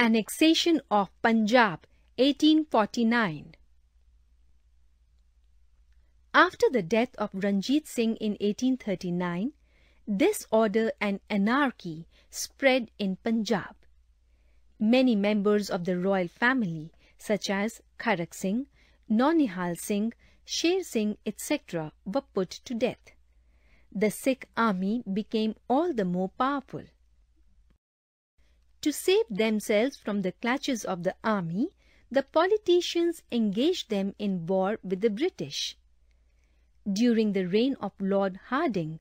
Annexation of Punjab, 1849. After the death of Ranjit Singh in 1839, disorder and anarchy spread in Punjab. Many members of the royal family, such as Kharak Singh, Nonihal Singh, Sher Singh, etc., were put to death. The Sikh army became all the more powerful. To save themselves from the clutches of the army, the politicians engaged them in war with the British. During the reign of Lord Harding,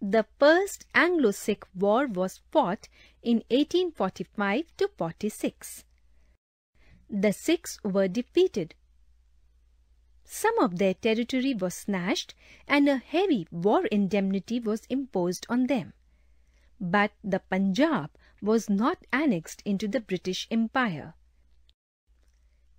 the first Anglo-Sikh War was fought in 1845–46. The Sikhs were defeated. Some of their territory was snatched and a heavy war indemnity was imposed on them. But the Punjab was not annexed into the British Empire.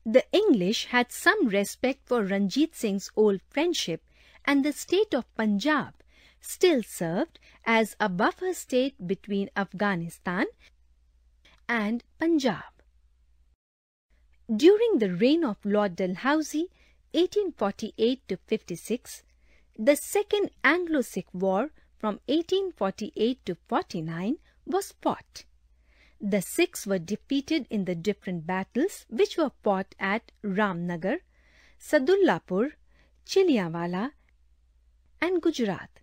The English had some respect for Ranjit Singh's old friendship, and the state of Punjab still served as a buffer state between Afghanistan and Punjab. During the reign of Lord Dalhousie, 1848–56, the Second Anglo-Sikh War from 1848–49 was fought. The Sikhs were defeated in the different battles which were fought at Ramnagar, Sadullapur, Chillianwala and Gujarat.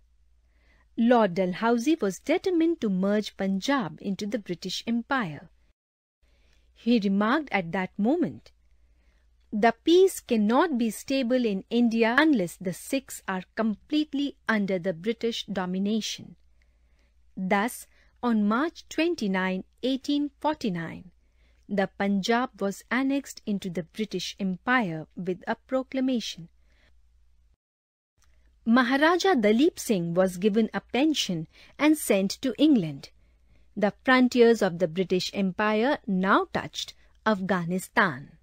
Lord Dalhousie was determined to merge Punjab into the British Empire. He remarked at that moment, "The peace cannot be stable in India unless the Sikhs are completely under the British domination." Thus, on March 29, 1849, the Punjab was annexed into the British Empire with a proclamation. Maharaja Dalip Singh was given a pension and sent to England. The frontiers of the British Empire now touched Afghanistan.